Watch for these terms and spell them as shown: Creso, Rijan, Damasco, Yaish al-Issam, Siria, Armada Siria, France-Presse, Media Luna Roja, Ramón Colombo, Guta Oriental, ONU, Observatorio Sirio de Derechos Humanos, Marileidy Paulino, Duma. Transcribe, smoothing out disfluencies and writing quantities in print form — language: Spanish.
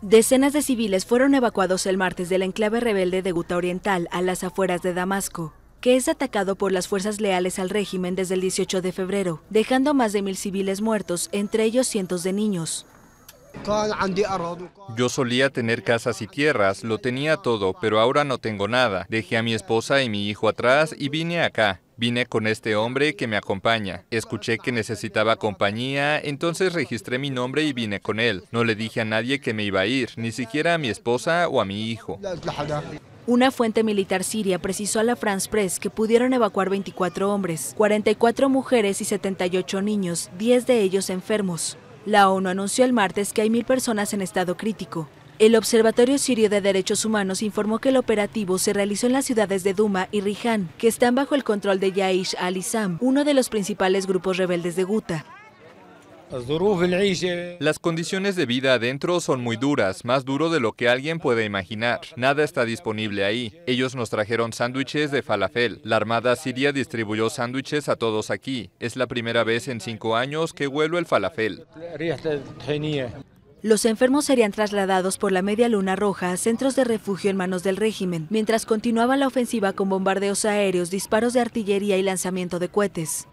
Decenas de civiles fueron evacuados el martes del enclave rebelde de Guta Oriental, a las afueras de Damasco, que es atacado por las fuerzas leales al régimen desde el 18 de febrero, dejando más de 1.000 civiles muertos, entre ellos cientos de niños. Yo solía tener casas y tierras, lo tenía todo, pero ahora no tengo nada. Dejé a mi esposa y mi hijo atrás y vine acá. Vine con este hombre que me acompaña. Escuché que necesitaba compañía, entonces registré mi nombre y vine con él. No le dije a nadie que me iba a ir, ni siquiera a mi esposa o a mi hijo. Una fuente militar siria precisó a la France-Presse que pudieron evacuar 24 hombres, 44 mujeres y 78 niños, 10 de ellos enfermos. La ONU anunció el martes que hay 1.000 personas en estado crítico. El Observatorio Sirio de Derechos Humanos informó que el operativo se realizó en las ciudades de Duma y Rijan, que están bajo el control de Yaish al-Issam, uno de los principales grupos rebeldes de Guta. Las condiciones de vida adentro son muy duras, más duro de lo que alguien puede imaginar. Nada está disponible ahí. Ellos nos trajeron sándwiches de falafel. La Armada Siria distribuyó sándwiches a todos aquí. Es la primera vez en 5 años que huelo el falafel. Los enfermos serían trasladados por la Media Luna Roja a centros de refugio en manos del régimen, mientras continuaba la ofensiva con bombardeos aéreos, disparos de artillería y lanzamiento de cohetes.